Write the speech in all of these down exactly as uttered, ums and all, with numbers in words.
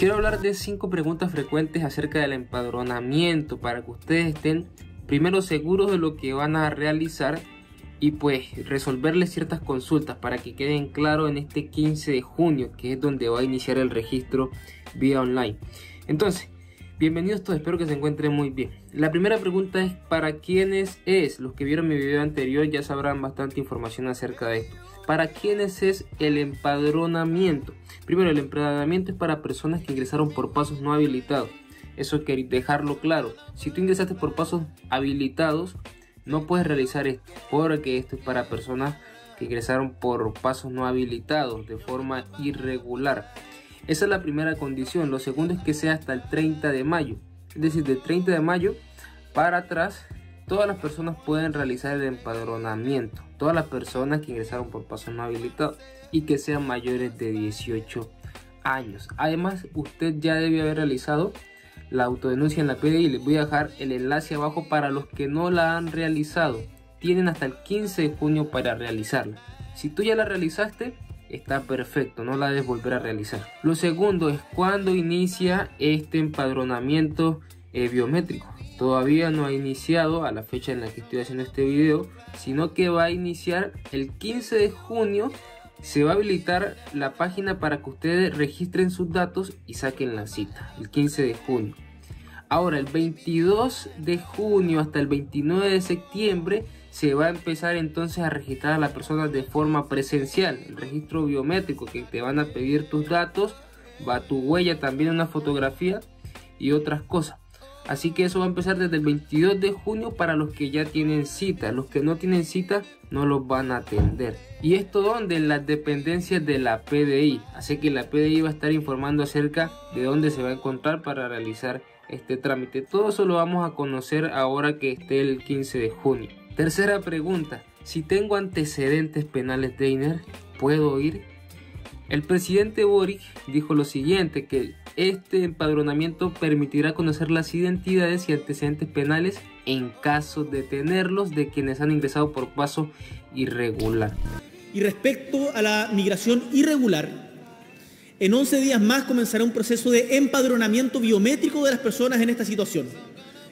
Quiero hablar de cinco preguntas frecuentes acerca del empadronamiento para que ustedes estén primero seguros de lo que van a realizar y pues resolverles ciertas consultas para que queden claros en este quince de junio, que es donde va a iniciar el registro vía online. Entonces, bienvenidos todos, espero que se encuentren muy bien. La primera pregunta es ¿para quiénes es? Los que vieron mi video anterior ya sabrán bastante información acerca de esto. ¿Para quiénes es el empadronamiento? Primero, el empadronamiento es para personas que ingresaron por pasos no habilitados. Eso hay que dejarlo claro. Si tú ingresaste por pasos habilitados, no puedes realizar esto, porque esto es para personas que ingresaron por pasos no habilitados de forma irregular. Esa es la primera condición. Lo segundo es que sea hasta el treinta de mayo. Es decir, del treinta de mayo para atrás, todas las personas pueden realizar el empadronamiento. Todas las personas que ingresaron por pasos no habilitados y que sean mayores de dieciocho años. Además, usted ya debe haber realizado la autodenuncia en la P D I. Les voy a dejar el enlace abajo para los que no la han realizado. Tienen hasta el quince de junio para realizarla. Si tú ya la realizaste, está perfecto, no la debes volver a realizar. Lo segundo es cuando inicia este empadronamiento eh, biométrico. Todavía no ha iniciado a la fecha en la que estoy haciendo este video, sino que va a iniciar el quince de junio. Se va a habilitar la página para que ustedes registren sus datos y saquen la cita, el quince de junio. Ahora, el veintidós de junio hasta el veintinueve de septiembre se va a empezar entonces a registrar a la persona de forma presencial. El registro biométrico, que te van a pedir tus datos, va tu huella, también una fotografía y otras cosas. Así que eso va a empezar desde el veintidós de junio para los que ya tienen cita. Los que no tienen cita no los van a atender. ¿Y esto dónde? En las dependencias de la P D I. Así que la P D I va a estar informando acerca de dónde se va a encontrar para realizar este trámite. Todo eso lo vamos a conocer ahora que esté el quince de junio. Tercera pregunta, si tengo antecedentes penales, Deyner, ¿puedo ir? El presidente Boric dijo lo siguiente, que este empadronamiento permitirá conocer las identidades y antecedentes penales en caso de tenerlos de quienes han ingresado por paso irregular. Y respecto a la migración irregular, en once días más comenzará un proceso de empadronamiento biométrico de las personas en esta situación.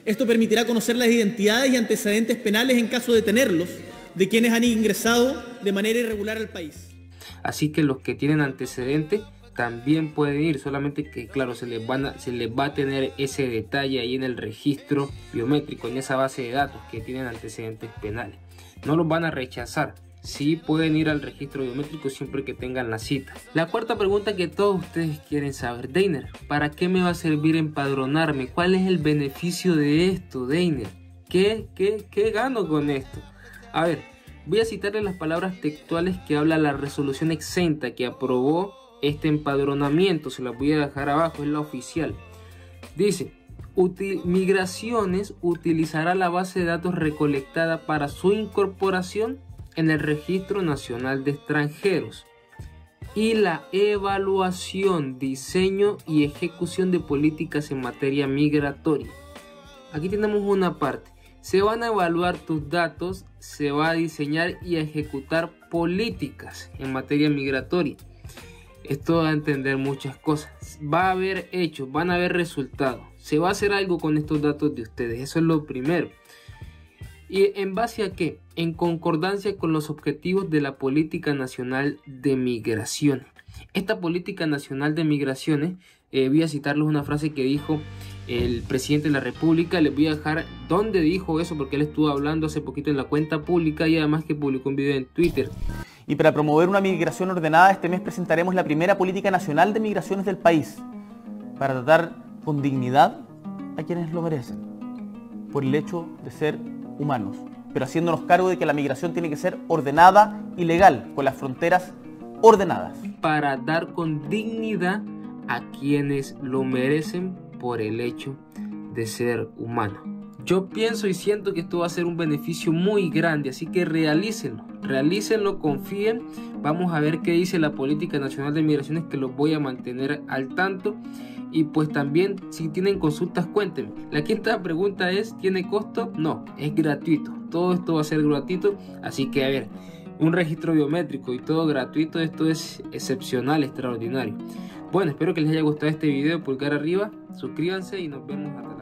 Esto permitirá conocer las identidades y antecedentes penales en caso de tenerlos, de quienes han ingresado de manera irregular al país. Así que los que tienen antecedentes también pueden ir, solamente que claro, se les, van a, se les va a tener ese detalle ahí en el registro biométrico, en esa base de datos que tienen antecedentes penales. No los van a rechazar, sí pueden ir al registro biométrico siempre que tengan la cita. La cuarta pregunta que todos ustedes quieren saber, Deyner, ¿para qué me va a servir empadronarme? ¿Cuál es el beneficio de esto, Deyner? ¿Qué, qué, qué gano con esto? A ver, voy a citarles las palabras textuales que habla la resolución exenta que aprobó este empadronamiento. Se las voy a dejar abajo, es la oficial. Dice: Util- Migraciones utilizará la base de datos recolectada para su incorporación en el Registro Nacional de Extranjeros y la evaluación, diseño y ejecución de políticas en materia migratoria. Aquí tenemos una parte. Se van a evaluar tus datos, se va a diseñar y a ejecutar políticas en materia migratoria. Esto va a entender muchas cosas. Va a haber hechos, van a haber resultados. Se va a hacer algo con estos datos de ustedes. Eso es lo primero. ¿Y en base a qué? En concordancia con los objetivos de la Política Nacional de Migraciones. Esta Política Nacional de Migraciones, eh, voy a citarles una frase que dijo el presidente de la República. Les voy a dejar dónde dijo eso, porque él estuvo hablando hace poquito en la cuenta pública y además que publicó un video en Twitter. Y para promover una migración ordenada, este mes presentaremos la primera Política Nacional de Migraciones del país, para tratar con dignidad a quienes lo merecen, por el hecho de ser humanos, pero haciéndonos cargo de que la migración tiene que ser ordenada y legal, con las fronteras ordenadas. Para dar con dignidad a quienes lo merecen por el hecho de ser humano. Yo pienso y siento que esto va a ser un beneficio muy grande, así que realícenlo, realícenlo, confíen. Vamos a ver qué dice la Política Nacional de Migraciones, que los voy a mantener al tanto. Y pues también, si tienen consultas, cuéntenme. La quinta pregunta es, ¿tiene costo? No, es gratuito. Todo esto va a ser gratuito. Así que, a ver, un registro biométrico y todo gratuito, esto es excepcional, extraordinario. Bueno, espero que les haya gustado este video, pulgar arriba, suscríbanse y nos vemos hasta la próxima.